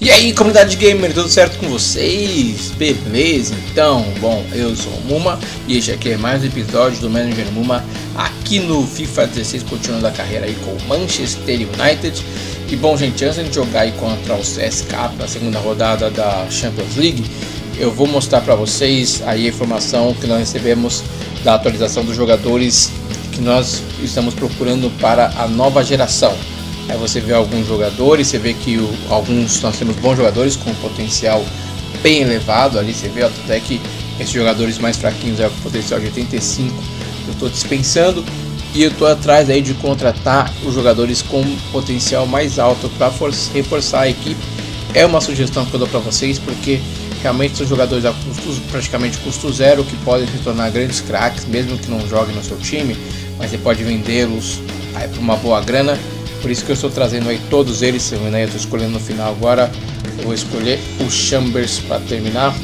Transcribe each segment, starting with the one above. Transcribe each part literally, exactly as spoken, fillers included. E aí, comunidade gamer, tudo certo com vocês? Beleza? Então, bom, eu sou o Muma e este aqui é mais um episódio do Manager Muma aqui no FIFA dezesseis, continuando a carreira aí com o Manchester United. E bom, gente, antes de jogar aí contra o C S K na segunda rodada da Champions League, eu vou mostrar para vocês aí a informação que nós recebemos da atualização dos jogadores que nós estamos procurando para a nova geração. Aí você vê alguns jogadores, você vê que o, alguns nós temos bons jogadores com um potencial bem elevado. Ali você vê até que esses jogadores mais fraquinhos é o potencial de oitenta e cinco. Eu estou dispensando e eu estou atrás aí de contratar os jogadores com potencial mais alto para reforçar a equipe. É uma sugestão que eu dou para vocês, porque realmente são jogadores a custos, praticamente custo zero, que podem se tornar grandes craques, mesmo que não joguem no seu time, mas você pode vendê-los por uma boa grana. Por isso que eu estou trazendo aí todos eles, né? Eu estou escolhendo no final agora, eu vou escolher o Chambers para terminar.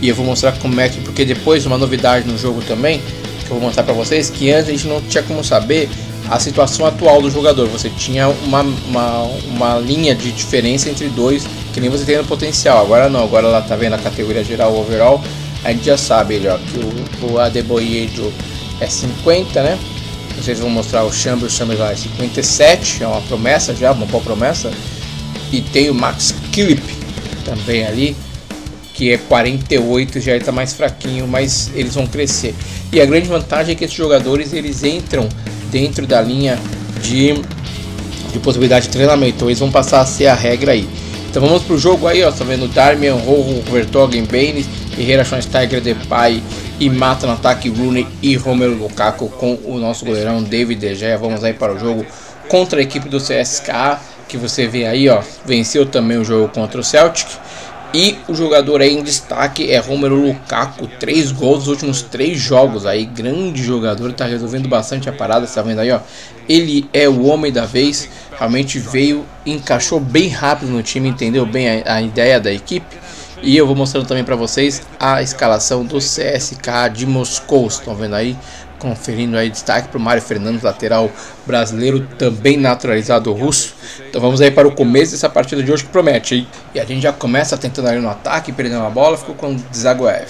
E eu vou mostrar como é que, porque depois uma novidade no jogo também, que eu vou mostrar para vocês, que antes a gente não tinha como saber a situação atual do jogador. Você tinha uma, uma, uma linha de diferença entre dois, que nem você tem no potencial. Agora não, agora lá tá vendo a categoria geral, overall, a gente já sabe ele, ó, que o, o Adeboyejo é cinquenta, né? Vocês vão mostrar o Chambers, o Chambers lá é cinquenta e sete, é uma promessa já, uma boa promessa. E tem o Max Kilp também ali, que é quarenta e oito, já está mais fraquinho, mas eles vão crescer. E a grande vantagem é que esses jogadores, eles entram dentro da linha de, de possibilidade de treinamento, então eles vão passar a ser a regra aí. Então vamos para o jogo aí, ó, tá vendo? Darmian, Rojo, Vertogen, Baines, Herreira, Schweinsteiger, Depay e Mata no ataque, Rune e Romelu Lukaku com o nosso goleirão David De Gea. Vamos aí para o jogo contra a equipe do C S K A, que você vê aí, ó, venceu também o jogo contra o Celtic. E o jogador aí em destaque é Romelu Lukaku, três gols nos últimos três jogos aí, grande jogador, tá resolvendo bastante a parada, tá vendo aí, ó. Ele é o homem da vez, realmente veio, encaixou bem rápido no time, entendeu bem a, a ideia da equipe. E eu vou mostrando também para vocês a escalação do C S K A de Moscou. Estão vendo aí, conferindo aí, destaque para o Mário Fernandes, lateral brasileiro, também naturalizado russo. Então vamos aí para o começo dessa partida de hoje que promete, hein? E a gente já começa tentando ali no ataque, perdendo a bola, ficou com o Zagoev.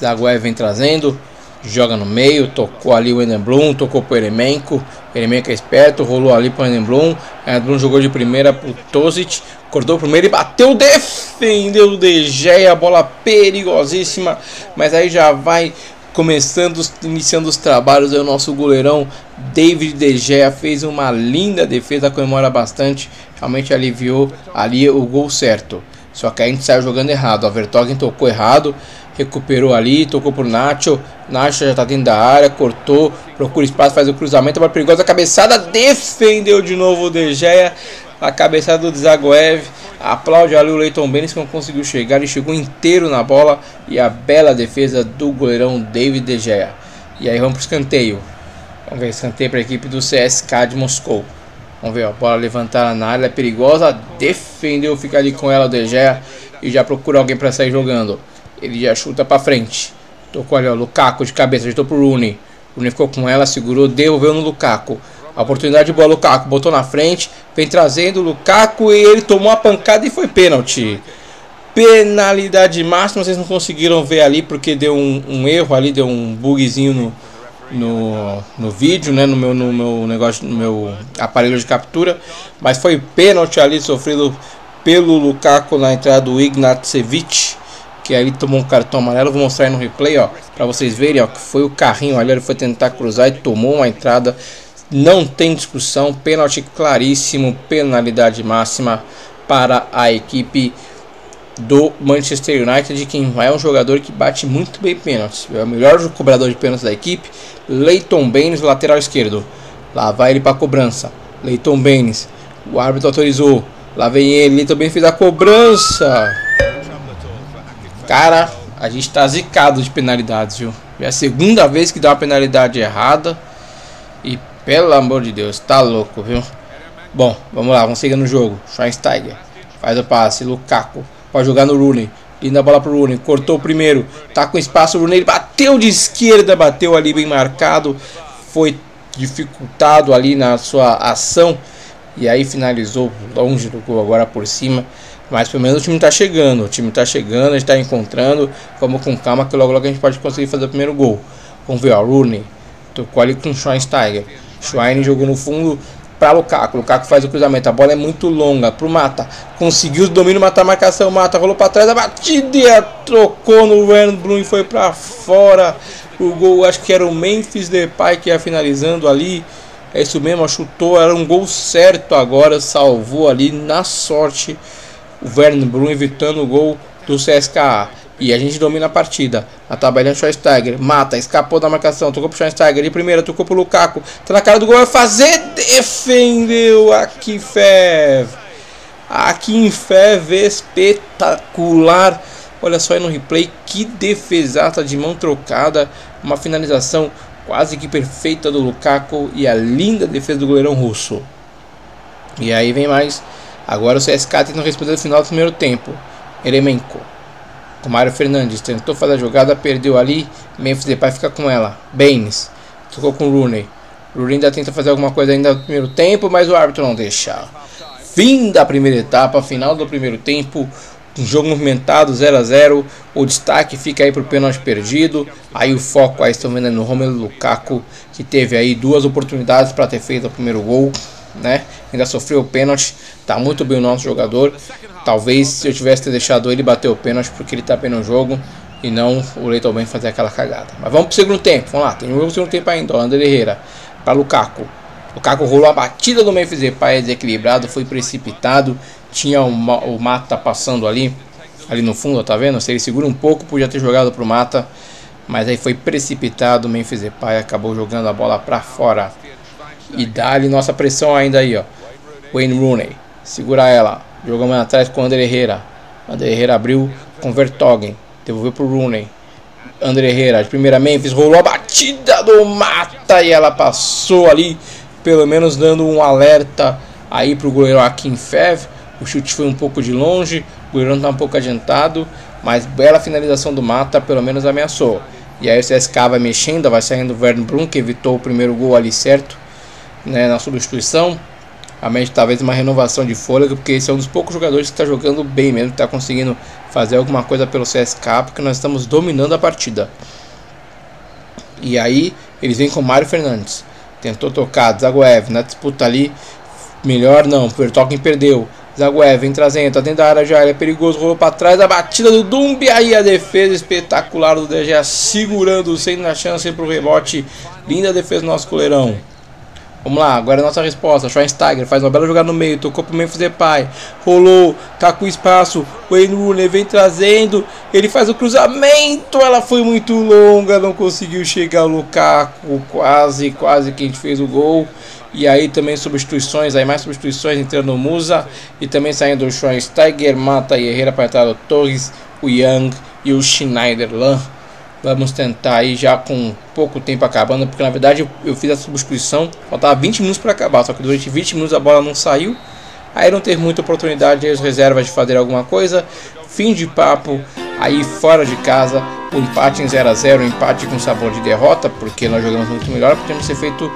Zagoev vem trazendo, joga no meio, tocou ali o Eden Bloom, tocou para o Eremenko. Eremenko é esperto, rolou ali para o Eden Bloom. Eden Bloom jogou de primeira para o Tosic, cortou primeiro e bateu, defendeu o De Gea, bola perigosíssima, mas aí já vai começando, iniciando os trabalhos. Aí o nosso goleirão David De Gea fez uma linda defesa, comemora bastante, realmente aliviou ali o gol certo. Só que a gente saiu jogando errado, a Vertogen tocou errado, recuperou ali, tocou pro Nacho, Nacho já tá dentro da área, cortou, procura espaço, faz o cruzamento, uma perigosa cabeçada, defendeu de novo o De Gea. A cabeçada do Zagoev, aplaude ali o Leighton Baines, que não conseguiu chegar, ele chegou inteiro na bola, e a bela defesa do goleirão David De Gea. E aí vamos para o escanteio, vamos ver, escanteio para a equipe do C S K A de Moscou. Vamos ver, a bola levantada na área, é perigosa, defendeu, fica ali com ela o De Gea, e já procura alguém para sair jogando, ele já chuta para frente, tocou ali o Lukaku de cabeça, ajeitou para o Rune, o Rune ficou com ela, segurou, devolveu no Lukaku. A oportunidade de bola, Lukaku botou na frente, vem trazendo o Lukaku e ele tomou a pancada e foi pênalti. Penalidade máxima, vocês não conseguiram ver ali porque deu um, um erro ali, deu um bugzinho no, no, no vídeo, né, no meu, no meu negócio, no meu aparelho de captura. Mas foi pênalti ali sofrido pelo Lukaku na entrada do Ignacevic, que aí tomou um cartão amarelo. Vou mostrar aí no replay, ó, para vocês verem, ó, que foi o carrinho ali, ele foi tentar cruzar e tomou uma entrada. Não tem discussão, pênalti claríssimo, penalidade máxima para a equipe do Manchester United, quem é um jogador que bate muito bem pênaltis, é o melhor cobrador de pênaltis da equipe, Leighton Baines, lateral esquerdo. Lá vai ele para a cobrança, Leighton Baines, o árbitro autorizou, lá vem ele, Leighton Baines fez a cobrança. Cara, a gente tá zicado de penalidades, viu? É a segunda vez que dá uma penalidade errada e pelo amor de Deus, tá louco, viu? Bom, vamos lá, vamos seguir no jogo. Schweinsteiger faz o passe, Lukaku pode jogar no Rooney, linda bola pro Rooney, cortou o primeiro, tá com espaço o Rooney, bateu de esquerda, bateu ali bem marcado, foi dificultado ali na sua ação e aí finalizou longe do gol, agora por cima. Mas pelo menos o time tá chegando, o time tá chegando, a gente tá encontrando. Vamos com calma que logo logo a gente pode conseguir fazer o primeiro gol. Vamos ver, ó, Rune tocou ali com o Schweinsteiger. Schwein jogou no fundo para Lukaku, Lukaku faz o cruzamento, a bola é muito longa pro Mata, conseguiu o domínio, Mata a marcação, Mata rolou para trás, a batida, trocou no Wayne Rooney e foi para fora. O gol, acho que era o Memphis Depay que ia finalizando ali. É isso mesmo, chutou, era um gol certo agora, salvou ali na sorte o Wayne Rooney evitando o gol do C S K A. E a gente domina a partida. A tabela é Schweinsteiger. Mata, escapou da marcação. Tocou pro Schweinsteiger. E primeira, tocou pro Lukaku. Tá na cara do gol. Vai fazer. Defendeu. Akinfeev. Akinfeev espetacular. Olha só aí no replay. Que defesaça de mão trocada. Uma finalização quase que perfeita do Lukaku. E a linda defesa do goleirão russo. E aí vem mais. Agora o C S K A tenta responder no final do primeiro tempo. Eremenko. Com Mário Fernandes, tentou fazer a jogada, perdeu ali, Memphis Depay fica com ela, Baines, tocou com o Rooney, Rooney ainda tenta fazer alguma coisa ainda no primeiro tempo, mas o árbitro não deixa. Fim da primeira etapa, final do primeiro tempo, um jogo movimentado, zero a zero, o destaque fica aí para o pênalti perdido, aí o foco aí estão vendo no Romelu Lukaku, que teve aí duas oportunidades para ter feito o primeiro gol, né? Ainda sofreu o pênalti, tá muito bem o nosso jogador. Talvez se eu tivesse deixado ele bater o pênalti, porque ele tá bem no jogo e não o Leighton Baines fazer aquela cagada. Mas vamos pro segundo tempo, vamos lá, tem um segundo tempo ainda, ó, André Herreira para Lukaku. Lukaku rolou a batida do Memphis Depay, desequilibrado, foi precipitado, tinha o, Ma o Mata passando ali, ali no fundo, ó, tá vendo? Se ele segura um pouco, podia ter jogado pro Mata, mas aí foi precipitado, o Memphis Depay acabou jogando a bola para fora. E dá-lhe nossa pressão ainda aí, ó. Wayne Rooney. Segura ela. Jogamos atrás com o André Herreira. André Herreira abriu com Vertogen. Devolveu pro Rooney. André Herreira. De primeira, Memphis. Rolou a batida do Mata. E ela passou ali. Pelo menos dando um alerta aí pro goleiro Akinfeev. O chute foi um pouco de longe. O goleirão tá um pouco adiantado. Mas bela finalização do Mata. Pelo menos ameaçou. E aí o C S K A vai mexendo. Vai saindo o Wayne Rooney, que evitou o primeiro gol ali, certo? Né, na substituição, a mente talvez uma renovação de fôlego, porque esse é um dos poucos jogadores que está jogando bem mesmo, que está conseguindo fazer alguma coisa pelo C S K A, porque nós estamos dominando a partida. E aí eles vêm com o Mário Fernandes, tentou tocar, Zagoev na disputa ali, melhor não, o Vertogen perdeu, Zagoev vem trazendo, tá dentro da área já, ele é perigoso, rolou para trás, a batida do Dumbi, aí a defesa espetacular do De Gea, segurando, sem a chance para o rebote, linda defesa do nosso goleirão. Vamos lá, agora é a nossa resposta. Schweinsteiger faz uma bela jogada no meio, tocou pro Memphis Depay, rolou, tá com espaço, o Wayne Rooney vem trazendo, ele faz o cruzamento, ela foi muito longa, não conseguiu chegar ao Lukaku, quase, quase que a gente fez o gol. E aí também substituições, aí mais substituições entrando o Musa e também saindo o Schweinsteiger, Mata e Herreira para entrar o Torres, o Young e o Schneiderlin. Vamos tentar aí já com pouco tempo acabando, porque na verdade eu fiz a substituição, faltava vinte minutos para acabar, só que durante vinte minutos a bola não saiu, aí não teve muita oportunidade, as reservas de fazer alguma coisa, fim de papo, aí fora de casa, o empate em zero a zero, empate com sabor de derrota, porque nós jogamos muito melhor, podemos ter feito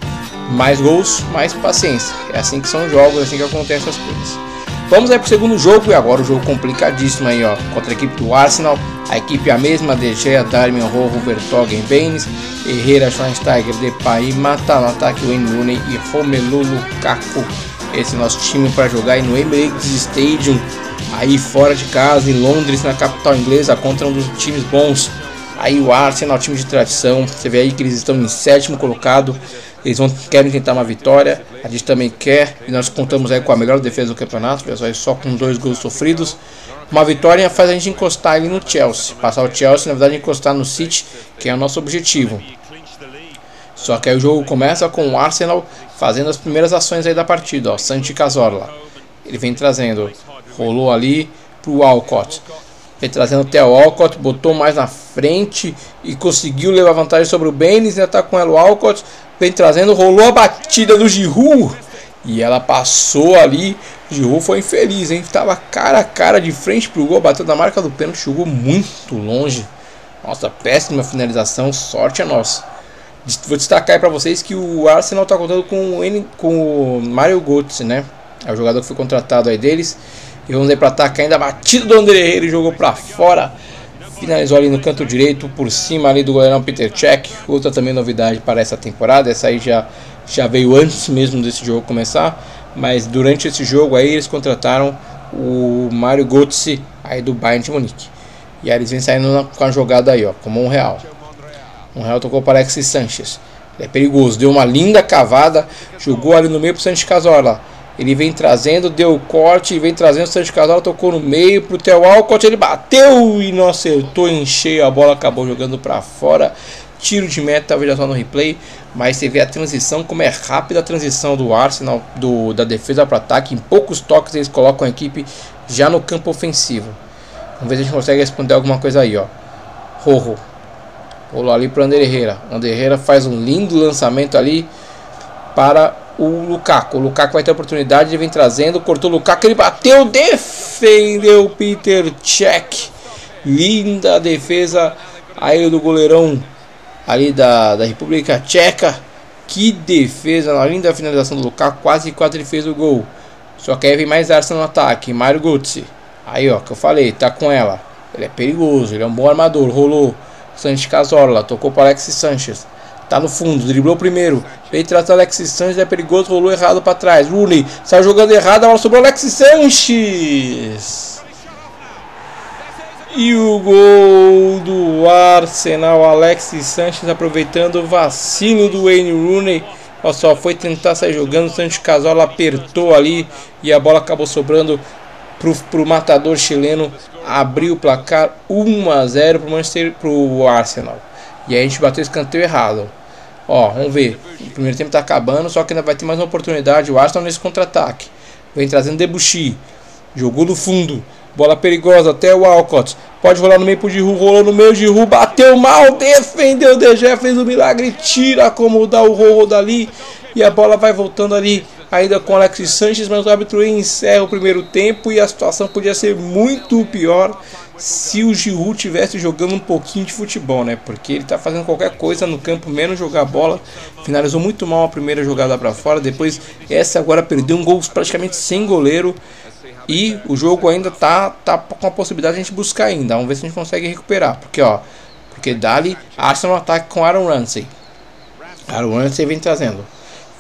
mais gols, mais paciência, é assim que são jogos, é assim que acontecem as coisas. Vamos aí pro segundo jogo, e agora o jogo complicadíssimo aí, ó, contra a equipe do Arsenal, a equipe é a mesma, De Gea, Darmian, Rojo, Vertogen, Baines, Herreira, Schweinsteiger, Depay, Mata no ataque, Wayne Rooney e Romelu Lukaku, esse é o nosso time para jogar aí no Emirates Stadium, aí fora de casa, em Londres, na capital inglesa, contra um dos times bons, aí o Arsenal, time de tradição, você vê aí que eles estão em sétimo colocado, eles vão, querem tentar uma vitória, a gente também quer, e nós contamos aí com a melhor defesa do campeonato, pessoal, só com dois gols sofridos, uma vitória faz a gente encostar ali no Chelsea, passar o Chelsea, na verdade encostar no City, que é o nosso objetivo, só que aí o jogo começa com o Arsenal fazendo as primeiras ações aí da partida, ó, Santi Cazorla, ele vem trazendo, rolou ali pro Alcott, vem trazendo o Theo Walcott, botou mais na frente e conseguiu levar vantagem sobre o Baines, né, tá com ela o Alcott, vem trazendo, rolou a batida do Giroud e ela passou ali, Giroud foi infeliz, hein, tava cara a cara de frente pro gol, bateu na marca do pênalti, chegou muito longe, nossa, péssima finalização, sorte é nossa. Vou destacar aí pra vocês que o Arsenal tá contando com o, N, com o Mario Götze, né, é o jogador que foi contratado aí deles, E vamos aí para ataque, ainda batido do André Herreira, jogou para fora. Finalizou ali no canto direito, por cima ali do goleirão Peter Cech. Outra também novidade para essa temporada. Essa aí já, já veio antes mesmo desse jogo começar. Mas durante esse jogo aí eles contrataram o Mario Götze aí do Bayern de Munique. E aí eles vêm saindo na, com a jogada aí, ó, como um real. Um real tocou para Alexis Sánchez. Ele é perigoso, deu uma linda cavada, jogou ali no meio para o Santi Cazorla. Ele vem trazendo, deu o corte, vem trazendo o Santi Cazorla, tocou no meio pro Theo Walcott, ele bateu e não acertou em cheio, a bola acabou jogando para fora. Tiro de meta, veja só no replay, mas você vê a transição, como é rápida a transição do Arsenal, do, da defesa para ataque. Em poucos toques eles colocam a equipe já no campo ofensivo. Vamos ver se a gente consegue responder alguma coisa aí, ó. Rojo. Rolou ali para o André Herreira. André Herreira faz um lindo lançamento ali para o Lukaku. O Lukaku vai ter a oportunidade, ele vem trazendo, cortou o Lukaku, ele bateu, defendeu o Peter Cech. Linda defesa aí do goleirão ali da, da República Tcheca. Que defesa, na linda finalização do Lukaku, quase quase ele fez o gol. Só que aí vem mais Arsenal no ataque, Mario Götze. Aí ó, que eu falei, tá com ela. Ele é perigoso, ele é um bom armador, rolou. Santi Cazorla, tocou para Alexis Sánchez. Tá no fundo, driblou primeiro. Ele trata Alexis Sánchez, é perigoso, rolou errado para trás. Rune, saiu jogando errado, a bola sobrou Alexis Sánchez. E o gol do Arsenal, Alexis Sánchez aproveitando o vacilo do Wayne Rooney. Olha só, foi tentar sair jogando, Santi Cazorla apertou ali e a bola acabou sobrando pro, pro matador chileno. Abriu o placar um a zero pro Manchester, pro Arsenal. E aí a gente bateu escanteio errado. Ó, vamos ver. O primeiro tempo tá acabando, só que ainda vai ter mais uma oportunidade o Arsenal nesse contra-ataque. Vem trazendo Debuchy. Jogou no fundo. Bola perigosa até o Alcott. Pode rolar no meio pro Giroud, rolou no meio, Giroud bateu mal, defendeu o De Gea, fez o milagre, tira como dá o rolo dali e a bola vai voltando ali. Ainda com Alexis Sánchez, mas o árbitro encerra o primeiro tempo e a situação podia ser muito pior se o Giroud tivesse jogando um pouquinho de futebol, né? Porque ele tá fazendo qualquer coisa no campo, menos jogar a bola. Finalizou muito mal a primeira jogada para fora, depois essa agora perdeu um gol praticamente sem goleiro e o jogo ainda tá, tá com a possibilidade de a gente buscar ainda. Vamos ver se a gente consegue recuperar, porque ó, porque dali Arsenal ataque com Aaron Ramsey. Aaron Ramsey vem trazendo.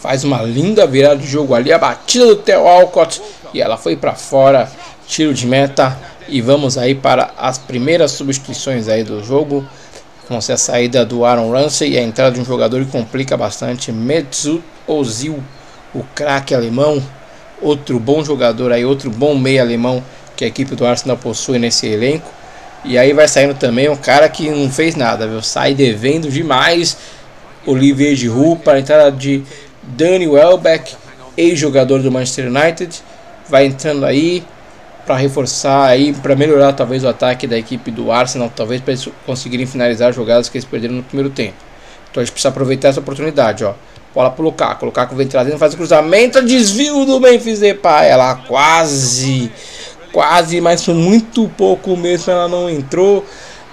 Faz uma linda virada de jogo ali, a batida do Theo Walcott e ela foi para fora, tiro de meta. E vamos aí para as primeiras substituições aí do jogo. Vão ser a saída do Aaron Ramsey e a entrada de um jogador que complica bastante, Mesut Ozil, o craque alemão. Outro bom jogador aí, outro bom meia alemão que a equipe do Arsenal possui nesse elenco. E aí vai saindo também um cara que não fez nada, viu? Sai devendo demais, Olivier Giroud, para a entrada de Dani Welbeck, ex-jogador do Manchester United, vai entrando aí para reforçar aí, para melhorar talvez o ataque da equipe do Arsenal, talvez para eles conseguirem finalizar jogadas que eles perderam no primeiro tempo. Então a gente precisa aproveitar essa oportunidade, ó. Bola pro Lukaku, o Lukaku vem trazendo, faz o cruzamento, desvio do Memphis Depay, ela quase, quase, mas foi muito pouco mesmo, ela não entrou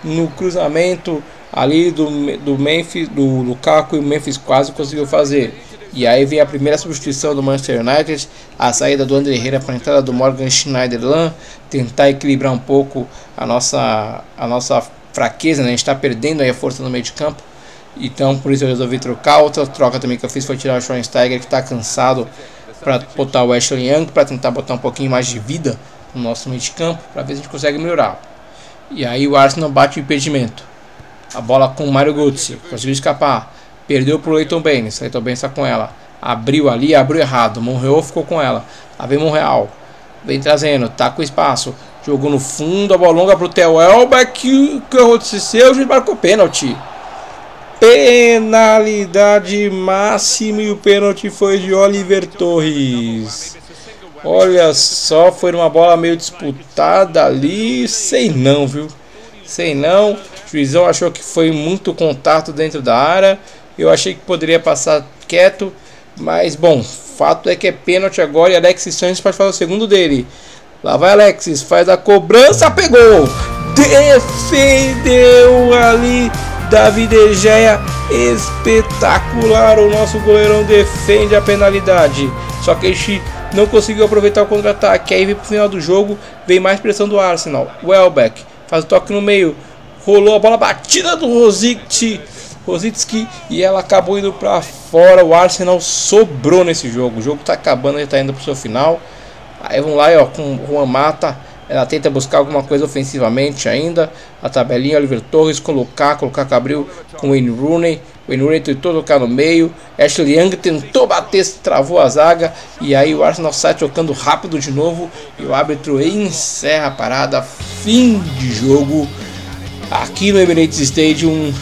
no cruzamento ali do, do Memphis, do Lukaku, e o Memphis quase conseguiu fazer. E aí vem a primeira substituição do Manchester United, a saída do André Herreira para a entrada do Morgan Schneiderlin, tentar equilibrar um pouco a nossa, a nossa fraqueza, né? A gente está perdendo aí a força no meio de campo, então por isso eu resolvi trocar. Outra troca também que eu fiz foi tirar o Schweinsteiger, que está cansado, para botar o Ashley Young, para tentar botar um pouquinho mais de vida no nosso meio de campo, para ver se a gente consegue melhorar. E aí o Arsenal bate o impedimento, a bola com o Mario Götze, conseguiu escapar. Perdeu para o Leighton Baines. Leighton Baines está com ela. Abriu ali, abriu errado. Monreal ficou com ela. Lá vem Monreal. Vem trazendo. Tá com espaço. Jogou no fundo. A bola longa para o Theo Welbeck. O que aconteceu? O juiz marcou pênalti. Penalidade máxima. E o pênalti foi de Oliver Torres. Olha só. Foi uma bola meio disputada ali. Sei não, viu? Sei não. O juizão achou que foi muito contato dentro da área. Eu achei que poderia passar quieto, mas bom, fato é que é pênalti agora e Alexis Sánchez pode fazer o segundo dele. Lá vai Alexis, faz a cobrança, pegou! Defendeu ali David De Gea, espetacular! O nosso goleirão defende a penalidade. Só que este não conseguiu aproveitar o contra-ataque. Aí vem pro final do jogo, vem mais pressão do Arsenal. Welbeck faz o toque no meio, rolou a bola batida do Rosic, Rosicki, e ela acabou indo para fora. O Arsenal sobrou nesse jogo. O jogo tá acabando, já tá indo pro seu final. Aí vamos lá, ó, com o Juan Mata. Ela tenta buscar alguma coisa ofensivamente ainda. A tabelinha, Oliver Torres colocar, colocar Cabril com Wayne Rooney. Wayne Rooney tentou tocar no meio. Ashley Young tentou bater, travou a zaga. E aí o Arsenal sai tocando rápido de novo. E o árbitro encerra a parada. Fim de jogo aqui no Emirates Stadium.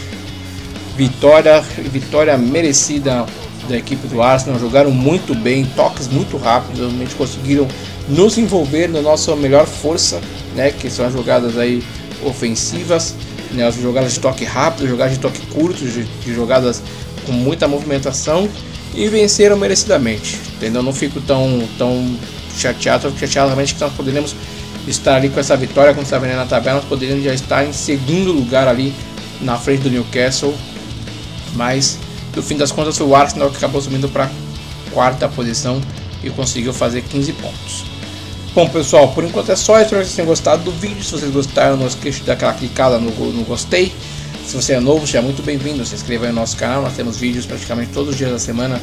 Vitória, vitória merecida da equipe do Arsenal. Jogaram muito bem, toques muito rápidos, realmente conseguiram nos envolver na nossa melhor força, né, que são as jogadas aí ofensivas, né, as jogadas de toque rápido, jogadas de toque curto, de, de jogadas com muita movimentação, e venceram merecidamente, entendeu? Não fico tão, tão chateado, fico chateado realmente que nós poderíamos estar ali com essa vitória, como você está vendo na tabela, nós poderíamos já estar em segundo lugar ali na frente do Newcastle, mas no fim das contas foi o Arsenal que acabou subindo para quarta posição e conseguiu fazer quinze pontos. Bom pessoal, por enquanto é só, espero que vocês tenham gostado do vídeo. Se vocês gostaram, não esqueça de dar aquela clicada no, no gostei. Se você é novo, seja muito bem-vindo, se inscreva aí no nosso canal, nós temos vídeos praticamente todos os dias da semana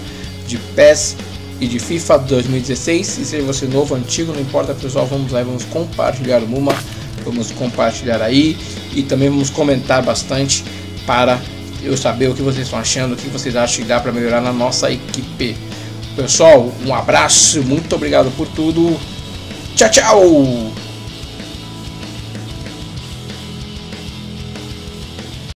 de P E S e de FIFA dois mil e dezesseis. E seja você novo, antigo, não importa pessoal, vamos lá e vamos compartilhar o Muma, vamos compartilhar aí e também vamos comentar bastante para eu saber o que vocês estão achando, o que vocês acham que dá para melhorar na nossa equipe. Pessoal, um abraço, muito obrigado por tudo. Tchau, tchau!